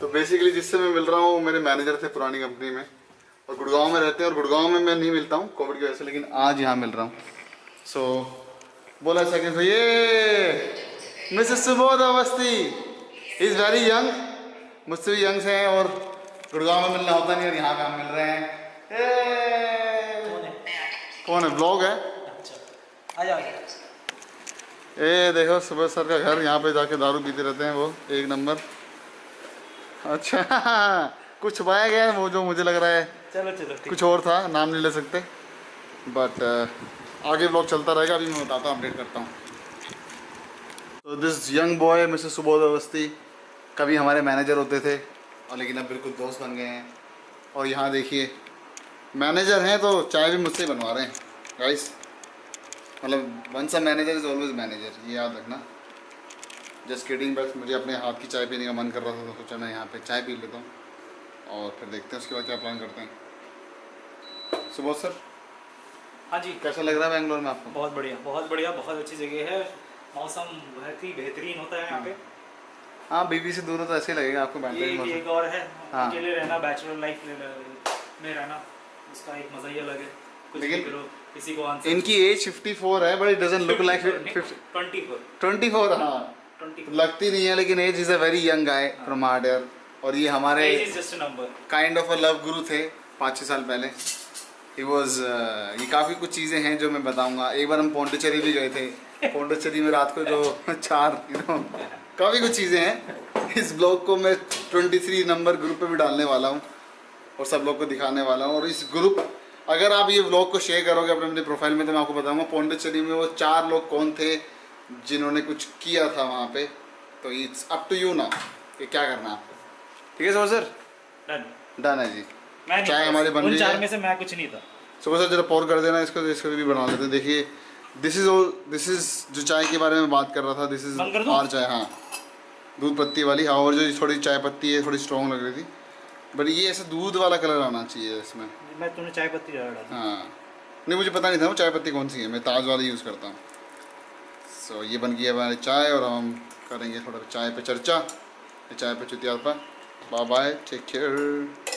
तो बेसिकली जिससे मैं मिल रहा हूँ मेरे मैनेजर थे पुरानी कंपनी में और गुड़गांव में रहते हैं और गुड़गांव में मैं नहीं मिलता हूँ कोविड की वजह से, लेकिन आज यहाँ मिल रहा हूँ। सो बोला सेकेंड से ये Mrs Subodh Awasthi is very young, मुझसे भी यंग्स हैं और गुड़गांव में मिलना होता नहीं और यहाँ पे हम मिल रहे हैं। कौन है? ब्लॉग है। अच्छा, आ जाओ। ए देखो सुबोध सर का घर, यहाँ पे जाके दारू पीते रहते हैं वो, एक नंबर। अच्छा कुछ छुपाया गया है वो जो मुझे लग रहा है। चलो चलो कुछ और था, नाम नहीं ले सकते, बट आगे ब्लॉग चलता रहेगा। अभी मैं बताता हूँ, अपडेट करता हूँ। तो this young boy Mrs Subodh Awasthi कभी हमारे मैनेजर होते थे और लेकिन अब बिल्कुल दोस्त बन गए हैं। और यहाँ देखिए मैनेजर हैं तो चाय भी मुझसे बनवा रहे हैं गाइस, मतलब once a manager is always manager, ये याद रखना। जस्ट किडिंग, बस मुझे अपने हाथ की चाय पीने का मन कर रहा था तो सोचा मैं यहाँ पे चाय पी लेता हूँ और फिर देखते हैं उसके बाद क्या प्लान करते हैं। सुबोध सर हाँ जी, कैसा लग रहा है बैंगलोर में आपको? बहुत बढ़िया, बहुत बढ़िया, बहुत अच्छी जगह है, मौसम बहुत ही बेहतरीन होता है यहाँ पे। हाँ बीवी से दूर हो तो ऐसे ही लगेगा आपको बैंगलोर। ये एक और है अकेले रहना, बैचलर लाइफ में रहना, उसका एक मज़ा ही अलग है। लेकिन किसी को आंसर, इनकी एज 54 है, but it doesn't look like 24। हाँ लगती नहीं है, लेकिन age is a very young guy from hardware. और ये हमारे काइंड ऑफ अ लव गुरु थे 5-6 साल पहले। ही वॉज, ये काफ़ी कुछ चीज़ें हैं जो मैं बताऊंगा। एक बार हम पौंडीचेरी भी गए थे, पौंडीचेरी में रात को जो चार काफ़ी कुछ चीज़ें हैं। इस ब्लॉग को मैं 23 नंबर ग्रुप पे भी डालने वाला हूँ और सब लोग को दिखाने वाला हूँ। और इस ग्रुप, अगर आप ये ब्लॉग को शेयर करोगे अपने प्रोफाइल में तो मैं आपको बताऊँगा पौंडीचेरी में वो 4 लोग कौन थे जिन्होंने कुछ किया था वहाँ पे। तो it's up to you now कि क्या करना आपको, ठीक है सुबह सर? डन है जी। चाय हमारे बन रही है, में से मैं कुछ नहीं था। सुबह सर जरा पॉर कर देना इसको, इसको भी बना लेते हैं। देखिए दिस इज जो चाय के बारे में बात कर रहा था, दिस इज और चाय, हाँ दूध पत्ती वाली। हाँ और जो थोड़ी चाय पत्ती है थोड़ी स्ट्रॉन्ग लग रही थी, बट ये ऐसा दूध वाला कलर आना चाहिए इसमें। मैं तुमने चाय पत्ती ज़्यादा डाली? हाँ नहीं मुझे पता नहीं था वो चाय पत्ती कौन सी है, मैं ताज वाली यूज़ करता हूँ। तो ये बन गई हमारी चाय और हम करेंगे थोड़ा चाय पे चर्चा, चाय पे चुतियार पर। Bye bye, take care.